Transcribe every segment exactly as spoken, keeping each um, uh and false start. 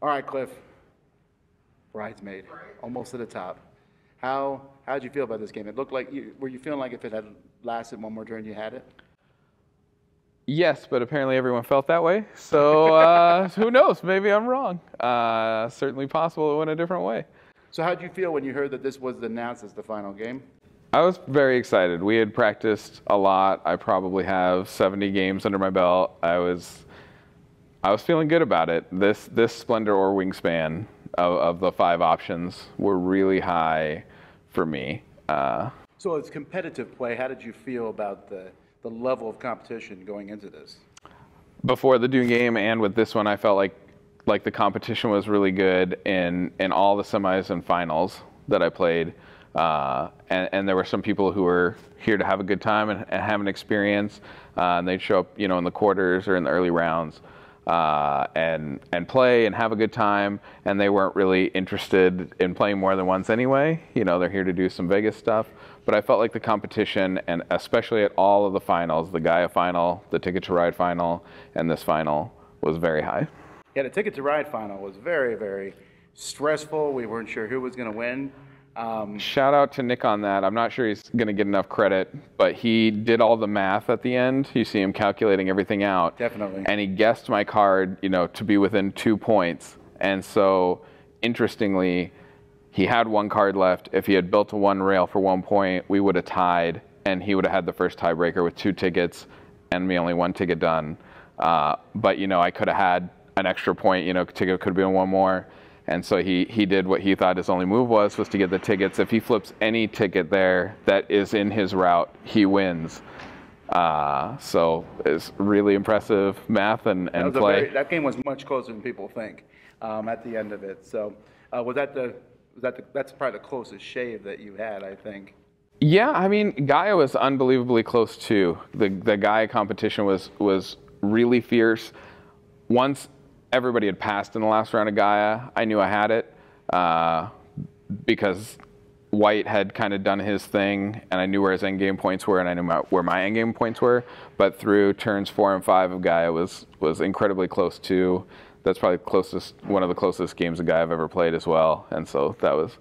All right, Cliff. Bridesmaid, almost to the top. How how'd you feel about this game? It looked like you were you feeling like if it had lasted one more turn, you had it. Yes, but apparently everyone felt that way. So uh, who knows? Maybe I'm wrong. Uh, certainly possible it went a different way. So how'd you feel when you heard that this was announced as the final game? I was very excited. We had practiced a lot. I probably have seventy games under my belt. I was I was feeling good about it. This this Splendor or Wingspan of, of the five options were really high for me. Uh, so it's competitive play. How did you feel about the the level of competition going into this? Before the Dune game and with this one, I felt like like the competition was really good in in all the semis and finals that I played. Uh, and, and there were some people who were here to have a good time and, and have an experience, uh, and they'd show up, you know, in the quarters or in the early rounds, uh, and and play and have a good time. And they weren't really interested in playing more than once anyway. You know, they're here to do some Vegas stuff. But I felt like the competition, and especially at all of the finals, the Gaia final, the Ticket to Ride final, and this final, was very high. Yeah, the Ticket to Ride final was very, very stressful. We weren't sure who was going to win. Um, Shout out to Nick on that. I'm not sure he's going to get enough credit, but he did all the math at the end. You see him calculating everything out. Definitely. And he guessed my card, you know, to be within two points. And so, interestingly, he had one card left. If he had built a one rail for one point, we would have tied, and he would have had the first tiebreaker with two tickets, and me only one ticket done. Uh, but, you know, I could have had an extra point. You know, ticket could have been one more. And so he, he did what he thought his only move was, was to get the tickets. If he flips any ticket there that is in his route, he wins. Uh, so it's really impressive math and, and that play. Very, that game was much closer than people think um, at the end of it. So uh, was that the, was that the, that's probably the closest shave that you had, I think. Yeah, I mean, Gaia was unbelievably close too. The, the Gaia competition was, was really fierce. Once everybody had passed in the last round of Gaia, I knew I had it uh, because White had kind of done his thing, and I knew where his endgame points were, and I knew my, where my endgame points were. But through turns four and five of Gaia was was incredibly close to. That's probably closest one of the closest games of Gaia I've ever played as well. And so that was,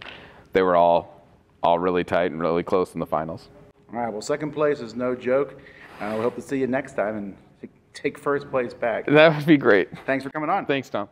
they were all all really tight and really close in the finals. All right. Well, second place is no joke. Uh, we hope to see you next time and take first place back. That would be great. Thanks for coming on. Thanks, Tom.